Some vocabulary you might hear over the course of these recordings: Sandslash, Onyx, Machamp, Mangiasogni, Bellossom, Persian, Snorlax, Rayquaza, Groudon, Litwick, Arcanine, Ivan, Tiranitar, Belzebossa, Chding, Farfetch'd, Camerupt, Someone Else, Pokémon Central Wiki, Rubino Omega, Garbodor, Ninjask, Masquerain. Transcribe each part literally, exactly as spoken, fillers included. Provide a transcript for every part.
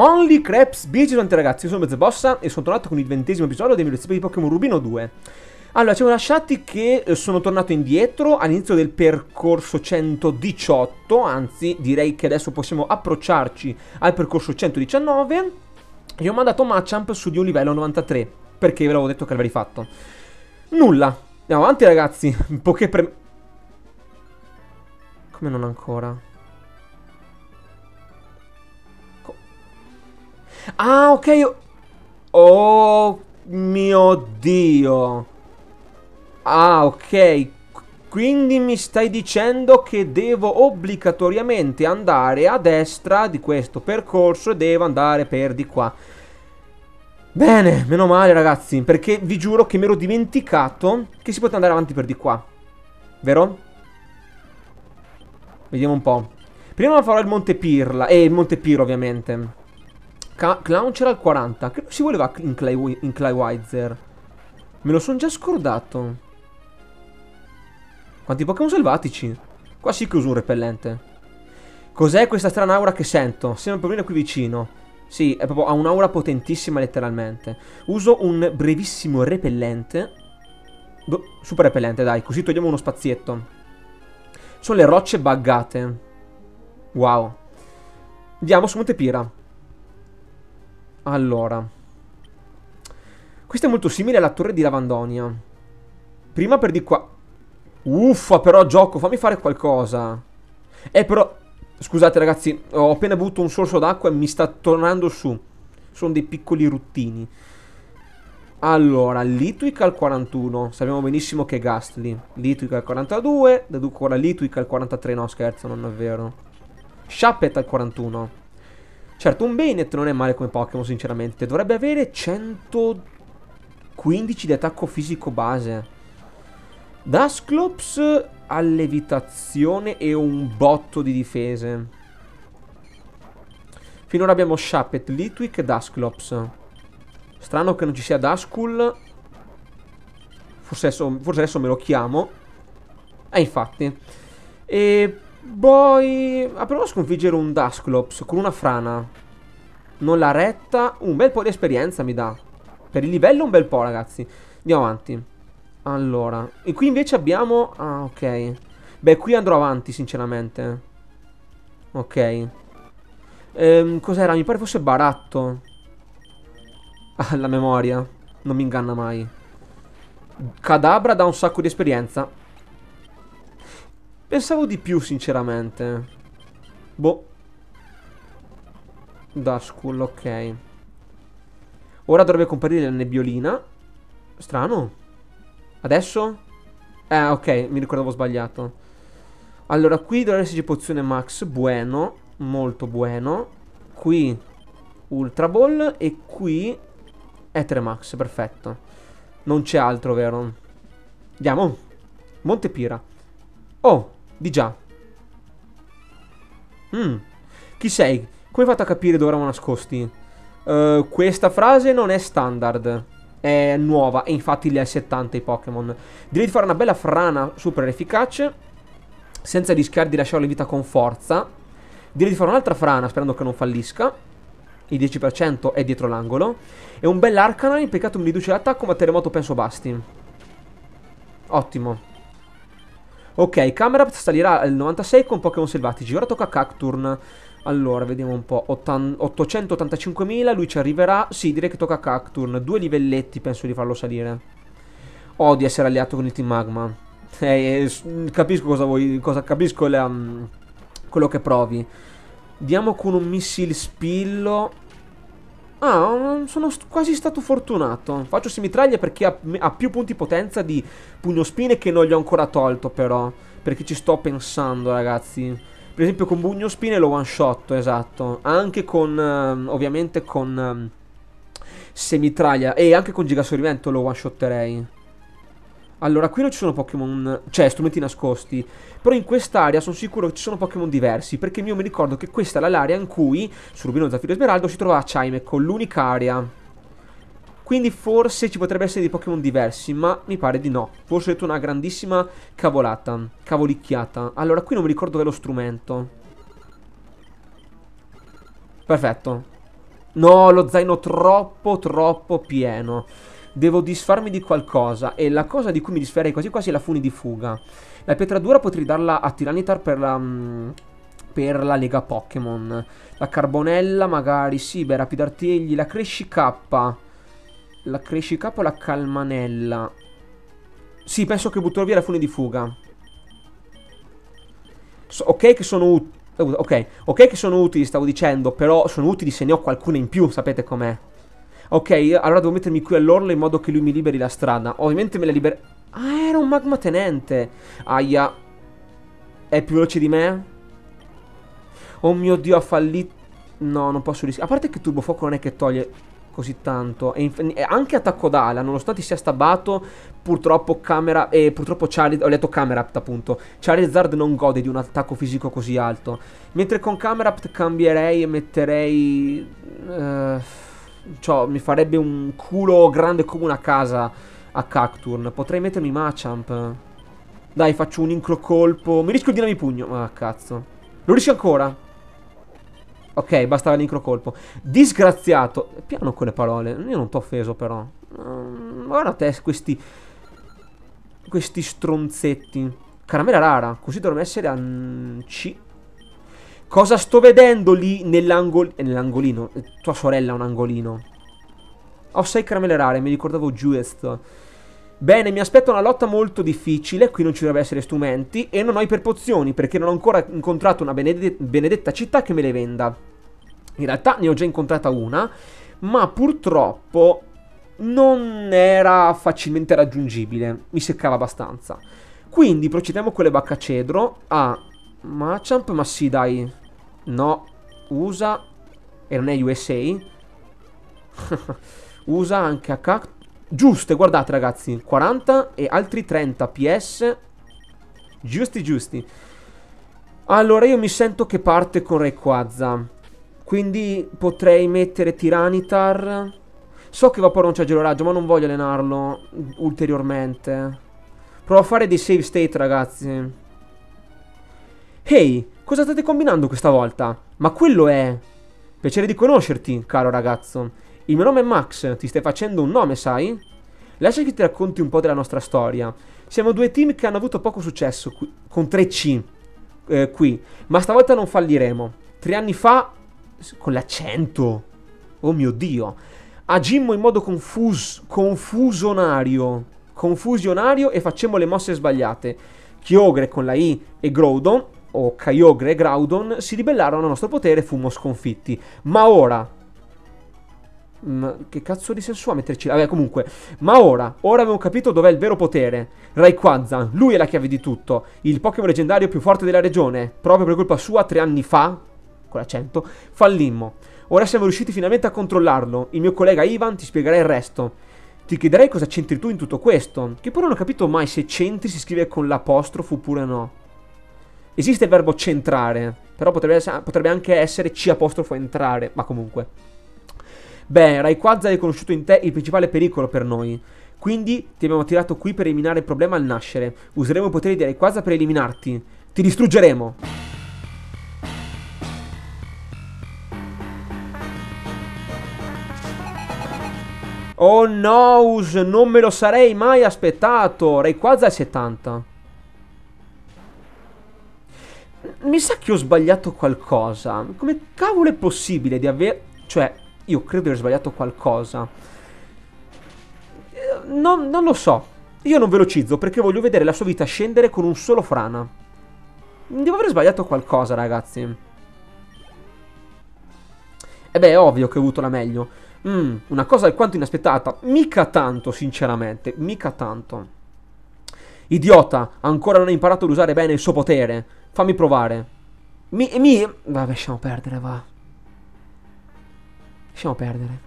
Only Craps Beach, ragazzi, io sono Belzebossa e sono tornato con il ventesimo episodio dei miei let's play di Pokémon Rubino due. Allora, ci siamo lasciati che sono tornato indietro all'inizio del percorso centodiciotto, anzi direi che adesso possiamo approcciarci al percorso centodiciannove. Io ho mandato Machamp su di un livello novantatré, perché ve l'avevo detto che l'avrei fatto. Nulla, andiamo avanti ragazzi, poche pre... Come non ancora? Ah, ok, io... Oh mio Dio. Ah, ok. Quindi mi stai dicendo che devo obbligatoriamente andare a destra di questo percorso e devo andare per di qua. Bene, meno male ragazzi, perché vi giuro che mi ero dimenticato che si poteva andare avanti per di qua. Vero? Vediamo un po'. Prima farò il Monte Pirla. E eh, il Monte Pirla ovviamente. Clown c'era al quaranta. Credo si voleva in Clywizer. Me lo sono già scordato. Quanti Pokémon selvatici. Qua sì che uso un repellente. Cos'è questa strana aura che sento? Sembra proprio qui vicino. Sì, è proprio, ha un'aura potentissima letteralmente. Uso un brevissimo repellente. Boh, super repellente, dai. Così togliamo uno spazietto. Sono le rocce buggate. Wow. Andiamo su Monte Pirla. Allora, questa è molto simile alla torre di Lavandonia. Prima per di qua. Uffa però gioco, fammi fare qualcosa. Eh però, scusate ragazzi, ho appena bevuto un sorso d'acqua e mi sta tornando su. Sono dei piccoli ruttini. Allora, Litwick al quarantuno. Sappiamo benissimo che è Gastly. Litwick al quarantadue. Deduco ora Litwick al quarantatré. No scherzo, non è vero. Shuppet al quarantuno. Certo, un Bennett non è male come Pokémon, sinceramente. Dovrebbe avere centoquindici di attacco fisico base. Dusclops ha levitazione e un botto di difese. Finora abbiamo Shuppet, Litwick e Dusclops. Strano che non ci sia Duskull. Forse adesso, forse adesso me lo chiamo. Eh, infatti. E... Poi ah, provato a sconfiggere un Dusclops con una frana. Non l'ha retta. Un bel po' di esperienza mi dà. Per il livello un bel po', ragazzi. Andiamo avanti. Allora, e qui invece abbiamo... Ah, ok. Beh, qui andrò avanti, sinceramente. Ok. Ehm, cos'era? Mi pare fosse baratto. Ah, la memoria. Non mi inganna mai. Kadabra dà un sacco di esperienza. Pensavo di più, sinceramente. Boh. Duskull, ok. Ora dovrebbe comparire la nebbiolina. Strano. Adesso? Eh, ok, mi ricordavo sbagliato. Allora, qui dovrebbe esserci pozione max. Bueno, molto bueno. Qui Ultra Ball e qui Etere Max, perfetto. Non c'è altro, vero? Andiamo. Monte Pirla. Oh, di già. Mm. Chi sei? Come hai fatto a capire dove eravamo nascosti? Uh, questa frase non è standard. È nuova. E infatti li ha settanta i Pokémon. Direi di fare una bella frana super efficace. Senza rischiare di lasciare le vita con forza. Direi di fare un'altra frana sperando che non fallisca. Il dieci per cento è dietro l'angolo. E un bel Arcanine. Peccato mi riduce l'attacco ma terremoto penso basti. Ottimo. Ok, Camerupt salirà al novantasei con Pokémon selvatici. Ora tocca a Cacturn. Allora, vediamo un po'. ottocentottantacinquemila, lui ci arriverà. Sì, direi che tocca a Cacturn. Due livelletti penso di farlo salire. Odio essere alleato con il Team Magma. Eh, capisco cosa vuoi. Cosa, capisco la, um, quello che provi. Diamo con un missile spillo. Ah, sono st quasi stato fortunato. Faccio semitraglia perché ha, ha più punti potenza di pugnospine che non gli ho ancora tolto però. Perché ci sto pensando ragazzi. Per esempio con pugnospine lo one shot, esatto. Anche con, um, ovviamente con um, semitraglia. E anche con gigasorrimento lo one shotterei. Allora qui non ci sono Pokémon, cioè strumenti nascosti. Però in quest'area sono sicuro che ci sono Pokémon diversi. Perché io mi ricordo che questa era l'area in cui su Rubino, Zaffiro e Smeraldo si trovava Chimeco, l'unica area. Quindi forse ci potrebbe essere dei Pokémon diversi, ma mi pare di no. Forse ho detto una grandissima cavolata, cavolicchiata. Allora qui non mi ricordo dove è lo strumento. Perfetto. No, lo zaino troppo, troppo pieno. Devo disfarmi di qualcosa. E la cosa di cui mi disfarei quasi quasi è la funi di fuga. La pietra dura potrei darla a Tiranitar per la... Mh, per la Lega Pokémon. La carbonella magari, sì, beh, rapidartigli. La cresci K. La cresci K o la calmanella? Sì, penso che butterò via la fune di fuga. So, ok che sono utili. Ok, ok che sono utili, stavo dicendo, però sono utili se ne ho qualcuna in più, sapete com'è. Ok, allora devo mettermi qui all'orlo in modo che lui mi liberi la strada. Ovviamente me la libera... Ah, era un magma tenente. Aia. È più veloce di me? Oh mio Dio, ha fallito. No, non posso rischiare. A parte che turbofuoco non è che toglie così tanto. E anche attacco d'ala, nonostante sia stabato, purtroppo camera eh, purtroppo Charizard, ho letto Camerapt appunto, Charizard non gode di un attacco fisico così alto. Mentre con Camerapt cambierei e metterei eh, cioè, mi farebbe un culo grande come una casa a Cacturn. Potrei mettermi Machamp. Dai, faccio un incrocolpo. Mi rischio di dinamipugno. Ah, cazzo. Lo rischio ancora. Ok, bastava l'incrocolpo. Disgraziato. Piano con le parole. Io non t'ho offeso però. Mm, guarda te questi... Questi stronzetti. Caramella rara. Così dovrebbe essere a... C. Cosa sto vedendo lì nell'angolino? Eh, nell'angolino. Eh, tua sorella ha un angolino. Ho sei caramelle rare. Mi ricordavo Juest. Bene, mi aspetto una lotta molto difficile. Qui non ci dovrebbero essere strumenti. E non ho iperpozioni, perché non ho ancora incontrato una benedetta, benedetta città che me le venda. In realtà ne ho già incontrata una, ma purtroppo non era facilmente raggiungibile. Mi seccava abbastanza. Quindi procediamo con le bacca cedro. Ah, Machamp, ma sì dai. No, U S A. E non è U S A. U S A anche a Cactus. Giuste, guardate ragazzi, quaranta e altri trenta P S. Giusti, giusti. Allora io mi sento che parte con Rayquaza. Quindi potrei mettere Tiranitar. So che Vapor non c'è gelo raggio, ma non voglio allenarlo ulteriormente. Provo a fare dei save state ragazzi. Hey, cosa state combinando questa volta? Ma quello è... Piacere di conoscerti, caro ragazzo. Il mio nome è Max, ti stai facendo un nome, sai? Lascia che ti racconti un po' della nostra storia. Siamo due team che hanno avuto poco successo qui, con tre C eh, qui, ma stavolta non falliremo. Tre anni fa, con l'accento, oh mio Dio, agimmo in modo confus, confusionario, confusionario e facemmo le mosse sbagliate. Kyogre con la I e Groudon, o Kyogre e Groudon, si ribellarono al nostro potere e fummo sconfitti. Ma ora... Ma che cazzo di senso ha metterci? Vabbè, comunque. Ma ora, ora abbiamo capito dov'è il vero potere. Rayquaza, lui è la chiave di tutto. Il Pokémon leggendario più forte della regione. Proprio per colpa sua, tre anni fa, con l'accento, fallimmo. Ora siamo riusciti finalmente a controllarlo. Il mio collega Ivan ti spiegherà il resto. Ti chiederei cosa c'entri tu in tutto questo. Che poi non ho capito mai se centri si scrive con l'apostrofo oppure no. Esiste il verbo centrare, però potrebbe, potrebbe anche essere C apostrofo entrare, ma comunque. Beh, Rayquaza ha riconosciuto in te il principale pericolo per noi. Quindi ti abbiamo tirato qui per eliminare il problema al nascere. Useremo i poteri di Rayquaza per eliminarti. Ti distruggeremo. Oh no, non me lo sarei mai aspettato. Rayquaza è settanta. Mi sa che ho sbagliato qualcosa. Come cavolo è possibile di aver... Cioè... Io credo di aver sbagliato qualcosa. Non, non lo so. Io non velocizzo perché voglio vedere la sua vita scendere con un solo frana. Devo aver sbagliato qualcosa, ragazzi. E beh, è ovvio che ho avuto la meglio. Mm, una cosa alquanto inaspettata. Mica tanto, sinceramente. Mica tanto. Idiota, ancora non hai imparato ad usare bene il suo potere. Fammi provare. Mi... mi... Vabbè, lasciamo perdere, va. Lasciamo perdere.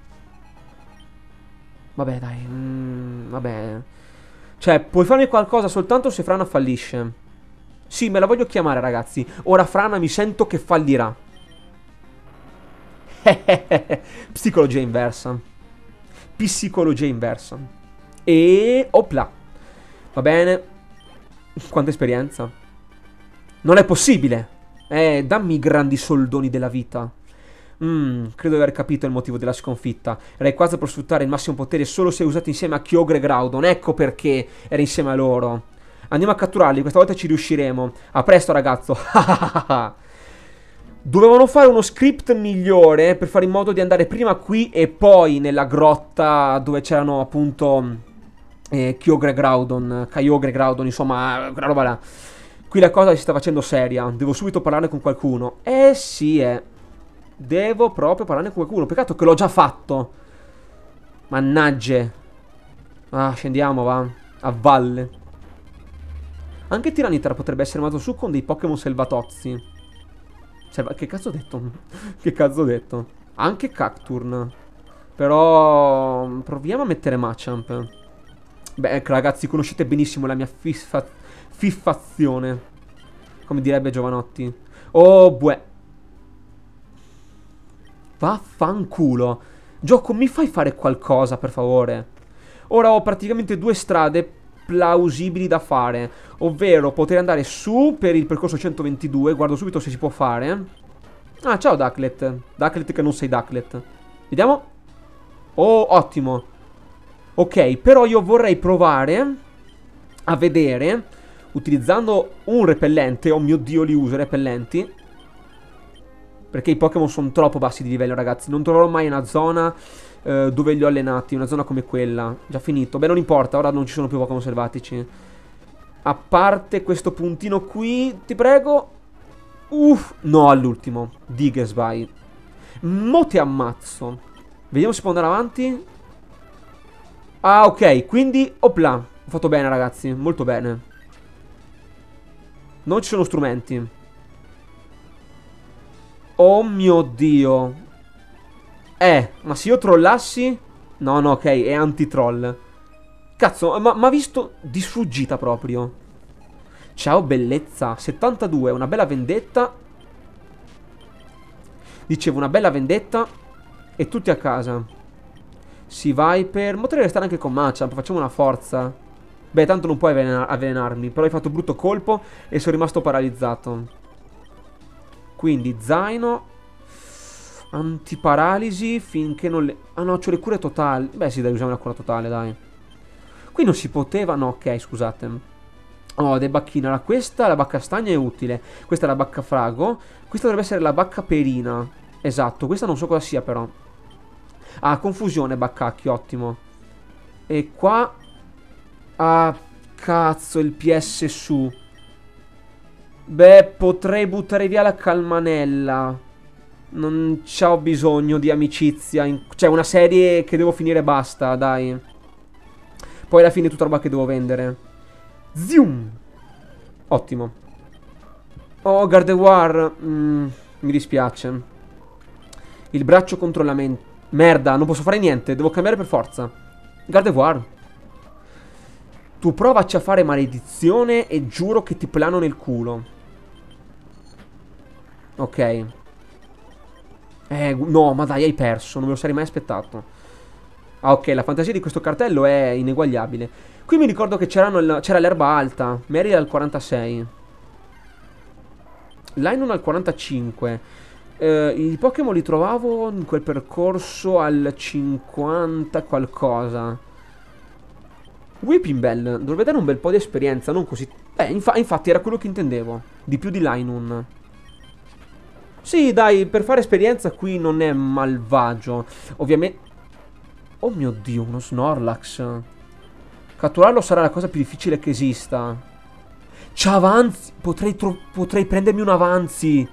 Vabbè dai. Mm, vabbè. Cioè puoi farmi qualcosa soltanto se Frana fallisce. Sì, me la voglio chiamare ragazzi. Ora Frana mi sento che fallirà. Psicologia inversa. Psicologia inversa. E... opla. Va bene. Quanta esperienza. Non è possibile. Eh, dammi i grandi soldoni della vita. Mmm, credo di aver capito il motivo della sconfitta. Rayquaza può sfruttare il massimo potere solo se usato insieme a Kyogre e Groudon. Ecco perché era insieme a loro. Andiamo a catturarli, questa volta ci riusciremo. A presto ragazzo. Dovevano fare uno script migliore per fare in modo di andare prima qui e poi nella grotta dove c'erano appunto eh, Kyogre e Groudon, Kyogre e Groudon, insomma, quella roba là. Qui la cosa si sta facendo seria, devo subito parlarne con qualcuno. Eh sì, eh. Devo proprio parlarne con qualcuno, peccato che l'ho già fatto. Mannagge. Ah, scendiamo, va. A valle. Anche Tiranitar potrebbe essere mandato su con dei Pokémon salvatozzi. Cioè, che cazzo ho detto? Che cazzo ho detto? Anche Cacturn. Però proviamo a mettere Machamp. Beh, ecco ragazzi, conoscete benissimo la mia fissa... fiffazione. Come direbbe Giovanotti. Oh, bue. Vaffanculo. Gioco, mi fai fare qualcosa, per favore? Ora ho praticamente due strade plausibili da fare, ovvero poter andare su per il percorso centoventidue, guardo subito se si può fare. Ah, ciao Ducklet. Ducklet che non sei Ducklet. Vediamo. Oh, ottimo. Ok, però io vorrei provare a vedere, utilizzando un repellente, oh mio Dio li uso i repellenti, perché i Pokémon sono troppo bassi di livello ragazzi, non troverò mai una zona dove li ho allenati, una zona come quella. Già finito, beh non importa, ora non ci sono più Pokémon selvatici. A parte questo puntino qui, ti prego. Uff, no all'ultimo, Digesby. Mo ti ammazzo. Vediamo se può andare avanti. Ah ok, quindi, opla, ho fatto bene ragazzi, molto bene. Non ci sono strumenti. Oh mio Dio. Eh, ma se io trollassi... No, no, ok, è anti-troll. Cazzo, ma ha visto di sfuggita proprio. Ciao, bellezza. settantadue, una bella vendetta. Dicevo, una bella vendetta. E tutti a casa. Si Viper. Potrei restare anche con Machamp, facciamo una forza. Beh, tanto non puoi avvelenar- avvelenarmi. Però hai fatto brutto colpo e sono rimasto paralizzato. Quindi, zaino... Antiparalisi finché non le... Ah no, c'ho le cure totali. Beh sì, dai, usiamo la cura totale, dai. Qui non si poteva... No, ok, scusate. Oh, De Bacchina. Allora, questa, la bacca stagna è utile. Questa è la bacca frago. Questa dovrebbe essere la bacca perina. Esatto, questa non so cosa sia però. Ah, confusione, baccacchi, ottimo. E qua... Ah, cazzo, il P S su. Beh, potrei buttare via la calmanella. Non c'ho bisogno di amicizia. Cioè, una serie che devo finire, basta, dai. Poi alla fine è tutta roba che devo vendere. Zium! Ottimo. Oh, Gardevoir. Mm, mi dispiace. Il braccio contro la mente. Merda, non posso fare niente. Devo cambiare per forza. Gardevoir. Tu provaci a fare maledizione e giuro che ti plano nel culo. Ok. Eh, no, ma dai, hai perso, non me lo sarei mai aspettato. Ah, ok, la fantasia di questo cartello è ineguagliabile. Qui mi ricordo che c'era l'erba alta. Meryl al quarantasei. Lainon al quarantacinque. Eh, I Pokémon li trovavo in quel percorso al cinquanta qualcosa. Whipping Bell, dovrebbe dare un bel po' di esperienza, non così... Beh, inf- infatti era quello che intendevo. Di più di Lainon. Sì, dai, per fare esperienza qui non è malvagio. Ovviamente... Oh mio Dio, uno Snorlax. Catturarlo sarà la cosa più difficile che esista. C'avanzi! Potrei, potrei prendermi un avanzi.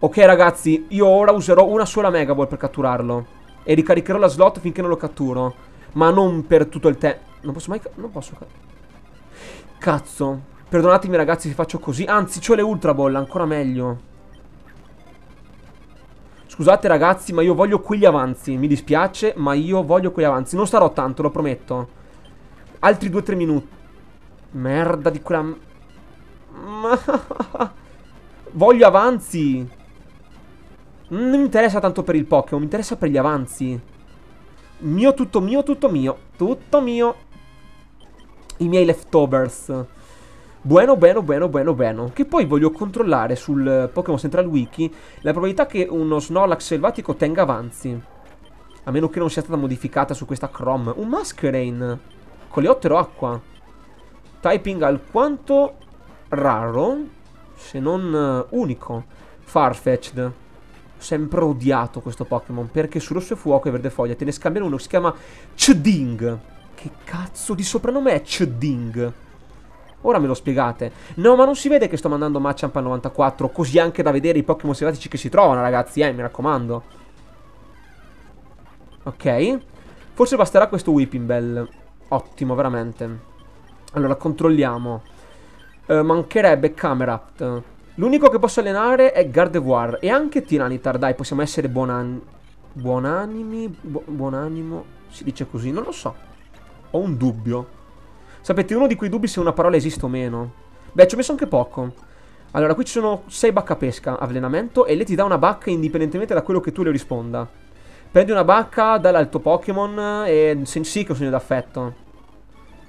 Ok, ragazzi, io ora userò una sola Mega Ball per catturarlo. E ricaricherò la slot finché non lo catturo. Ma non per tutto il tempo. Non posso mai... Non posso... Cazzo. Perdonatemi, ragazzi, se faccio così. Anzi, c'ho le Ultra Ball, ancora meglio. Scusate ragazzi, ma io voglio quegli avanzi. Mi dispiace, ma io voglio quegli avanzi. Non starò tanto, lo prometto. Altri due tre minuti. Merda di quella... Ma... Voglio avanzi. Non mi interessa tanto per il Pokémon, mi interessa per gli avanzi. Mio, tutto mio, tutto mio. Tutto mio. I miei leftovers. Bueno, bueno, bueno, bueno, bueno. Che poi voglio controllare sul Pokémon Central Wiki la probabilità che uno Snorlax selvatico tenga avanzi. A meno che non sia stata modificata su questa Chrome. Un Masquerain con le ottero acqua. Typing alquanto raro, se non unico. Farfetch'd. Sempre odiato questo Pokémon, perché su rosso e fuoco e verde foglia te ne scambiano uno che si chiama Chding. Che cazzo di soprannome è Chding? Ora me lo spiegate. No, ma non si vede che sto mandando Machamp al novantaquattro, così anche da vedere i Pokémon selvatici che si trovano, ragazzi, eh, mi raccomando. Ok. Forse basterà questo Whipping Bell. Ottimo, veramente. Allora, controlliamo. Eh, mancherebbe Camerupt. L'unico che posso allenare è Gardevoir e anche Tiranitar, dai, possiamo essere buonan... buonanimi, bu buonanimo, si dice così, non lo so, ho un dubbio. Sapete, uno di quei dubbi se una parola esiste o meno. Beh, ci ho messo anche poco. Allora, qui ci sono sei bacca pesca, avvelenamento, e lei ti dà una bacca indipendentemente da quello che tu le risponda. Prendi una bacca dall'alto tuo Pokémon e Sensei che è un segno d'affetto.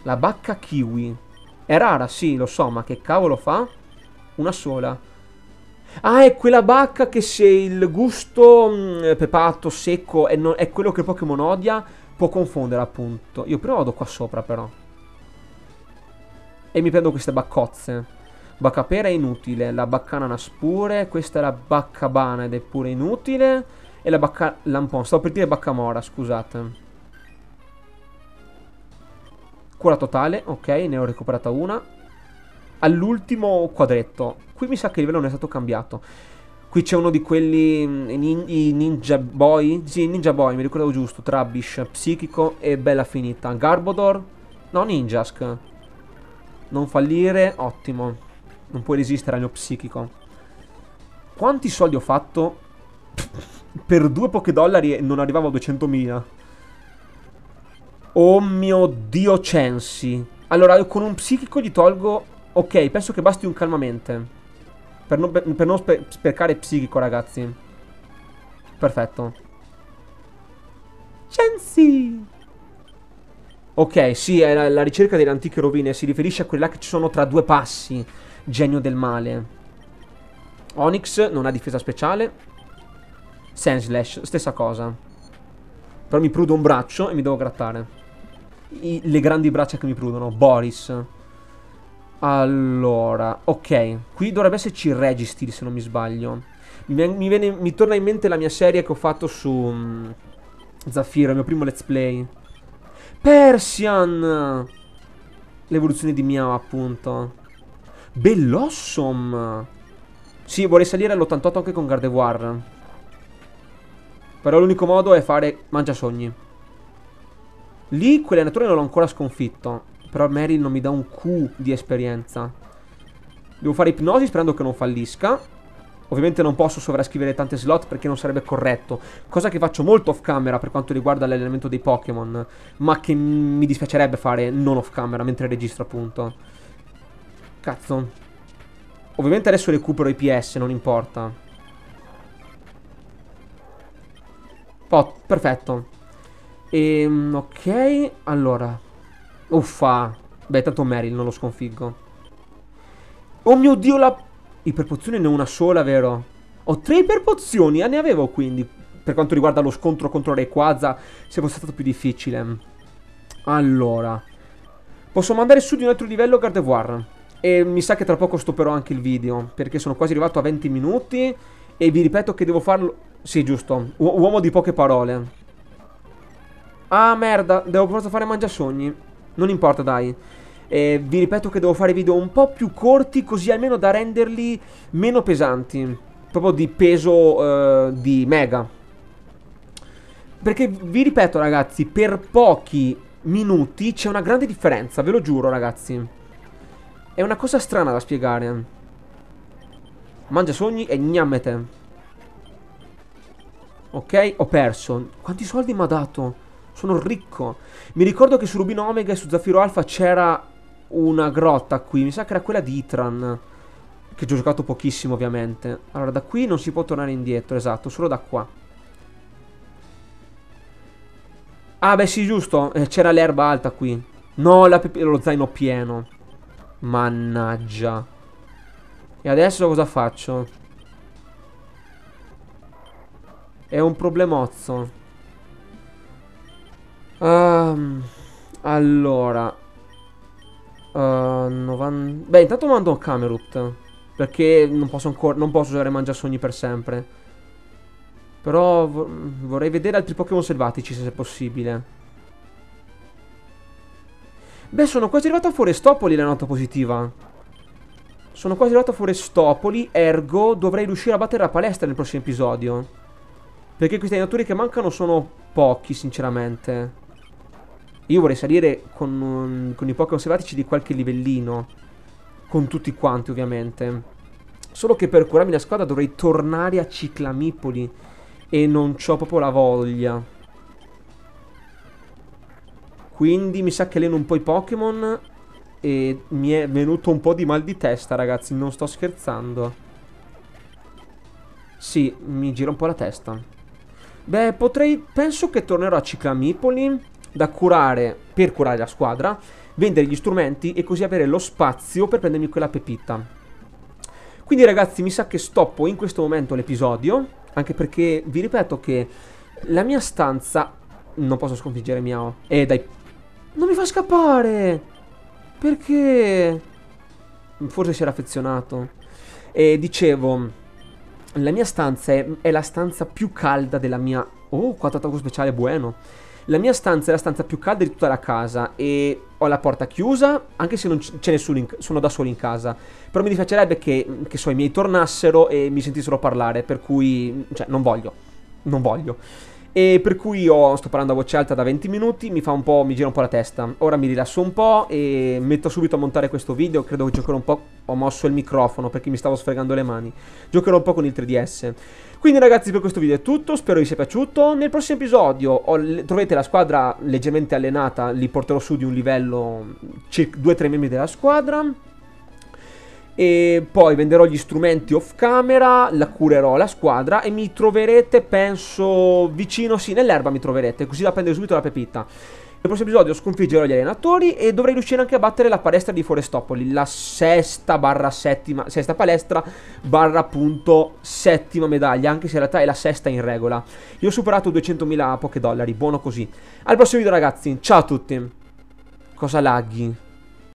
La bacca kiwi. È rara, sì, lo so, ma che cavolo fa? Una sola. Ah, è quella bacca che se il gusto mh, pepato, secco, è, non, è quello che il Pokémon odia, può confondere, appunto. Io però vado qua sopra, però. E mi prendo queste baccozze. Baccapera è inutile, la baccananas pure, questa è la baccabana ed è pure inutile, e la bacca lampon. Stavo per dire baccamora, scusate. Cura totale, ok, ne ho recuperata una. All'ultimo quadretto. Qui mi sa che il livello non è stato cambiato. Qui c'è uno di quelli nin, i Ninja Boy. Sì, Ninja Boy, mi ricordavo giusto. Trubbish, Psichico e Bella Finita. Garbodor. No, Ninjask. Non fallire, ottimo. Non puoi resistere al mio Psichico. Quanti soldi ho fatto? Per due pochi dollari e non arrivavo a duecentomila. Oh mio Dio, Chansey. Allora, io con un Psichico gli tolgo... Ok, penso che basti un calmamente. Per non, per non spe, sprecare psichico, ragazzi. Perfetto. Chansey! Ok, sì, è la, la ricerca delle antiche rovine. Si riferisce a quelle là che ci sono tra due passi. Genio del male. Onyx non ha difesa speciale. Sandslash, stessa cosa. Però mi prudo un braccio e mi devo grattare. I, le grandi braccia che mi prudono. Boris. Allora, ok, qui dovrebbe esserci Registeel se non mi sbaglio. Mi, mi, viene, mi torna in mente la mia serie che ho fatto su um, Zaffiro, il mio primo let's play. Persian! L'evoluzione di Miao, appunto. Bellossom! Sì, vorrei salire all'ottantotto anche con Gardevoir. Però l'unico modo è fare Mangiasogni. Lì quell'allenatore non l'ho ancora sconfitto. Però Meryl non mi dà un Q di esperienza. Devo fare ipnosi sperando che non fallisca. Ovviamente non posso sovrascrivere tante slot perché non sarebbe corretto. Cosa che faccio molto off camera per quanto riguarda l'allenamento dei Pokémon. Ma che mi dispiacerebbe fare non off camera mentre registro, appunto. Cazzo. Ovviamente adesso recupero i P S, non importa. Oh, perfetto. Ehm, ok, allora... Uffa. Beh, tanto Meryl non lo sconfiggo. Oh mio Dio, la... Iperpozione ne ho una sola, vero? Ho tre iperpozioni, eh, ne avevo quindi. Per quanto riguarda lo scontro contro Rayquaza, se fosse stato più difficile. Allora, posso mandare su di un altro livello Gardevoir. E mi sa che tra poco stopperò anche il video, perché sono quasi arrivato a venti minuti. E vi ripeto che devo farlo... Sì, giusto. U uomo di poche parole. Ah, merda. Devo proprio fare Mangiasogni. Non importa, dai. Eh, vi ripeto che devo fare video un po' più corti, così almeno da renderli meno pesanti. Proprio di peso eh, di mega. Perché vi ripeto, ragazzi, per pochi minuti c'è una grande differenza, ve lo giuro, ragazzi. È una cosa strana da spiegare. Mangiasogni e gnammete. Ok, ho perso. Quanti soldi mi ha dato? Sono ricco. Mi ricordo che su Rubino Omega e su Zaffiro Alfa c'era una grotta qui. Mi sa che era quella di Itran. Che ci ho giocato pochissimo, ovviamente. Allora, da qui non si può tornare indietro, esatto. Solo da qua. Ah, beh, sì, giusto. Eh, c'era l'erba alta qui. No, la lo zaino pieno. Mannaggia. E adesso cosa faccio? È un problemozzo. um, Allora uh, novanta... Beh, intanto mando Camerut, perché non posso ancora, non posso usare Mangiasogni per sempre. Però vo vorrei vedere altri Pokémon selvatici, se è possibile. Beh, sono quasi arrivato a Forestopoli, la nota positiva. Sono quasi arrivato a Forestopoli, ergo dovrei riuscire a battere la palestra nel prossimo episodio. Perché questi allenatori che mancano sono pochi, sinceramente. Io vorrei salire con, un, con i Pokémon selvatici di qualche livellino. Con tutti quanti, ovviamente. Solo che per curarmi la squadra dovrei tornare a Ciclamipoli. E non c'ho proprio la voglia. Quindi mi sa che alleno un po' i Pokémon e mi è venuto un po' di mal di testa, ragazzi, non sto scherzando. Sì, mi gira un po' la testa. Beh, potrei... penso che tornerò a Ciclamipoli da curare, per curare la squadra, vendere gli strumenti e così avere lo spazio per prendermi quella pepita. Quindi, ragazzi, mi sa che stoppo in questo momento l'episodio, anche perché vi ripeto che la mia stanza... Non posso sconfiggere Miao. Eh, dai... Non mi fa scappare! Perché? Forse si era affezionato. E dicevo, la mia stanza è, è la stanza più calda della mia... Oh, quattro attacco speciale, buono. La mia stanza è la stanza più calda di tutta la casa. E ho la porta chiusa, anche se non c'è nessuno, in... sono da solo in casa. Però mi dispiacerebbe che, che so, i miei tornassero e mi sentissero parlare. Per cui, cioè, non voglio. Non voglio. E per cui io sto parlando a voce alta da venti minuti, mi fa un po', mi gira un po' la testa. Ora mi rilasso un po' e metto subito a montare questo video. Credo che giocherò un po', ho mosso il microfono perché mi stavo sfregando le mani. Giocherò un po' con il tre D S. Quindi, ragazzi, per questo video è tutto, spero vi sia piaciuto. Nel prossimo episodio ho, troverete la squadra leggermente allenata, li porterò su di un livello, circa due o tre membri della squadra. E poi venderò gli strumenti off camera, la curerò la squadra e mi troverete, penso, vicino, sì, nell'erba mi troverete, così da prendere subito la pepita. Nel prossimo episodio sconfiggerò gli allenatori e dovrei riuscire anche a battere la palestra di Forestopoli, la sesta barra settima, sesta palestra barra appunto settima medaglia, anche se in realtà è la sesta in regola. Io ho superato duecentomila Pokédollari, buono così. Al prossimo video, ragazzi, ciao a tutti. Cosa laghi?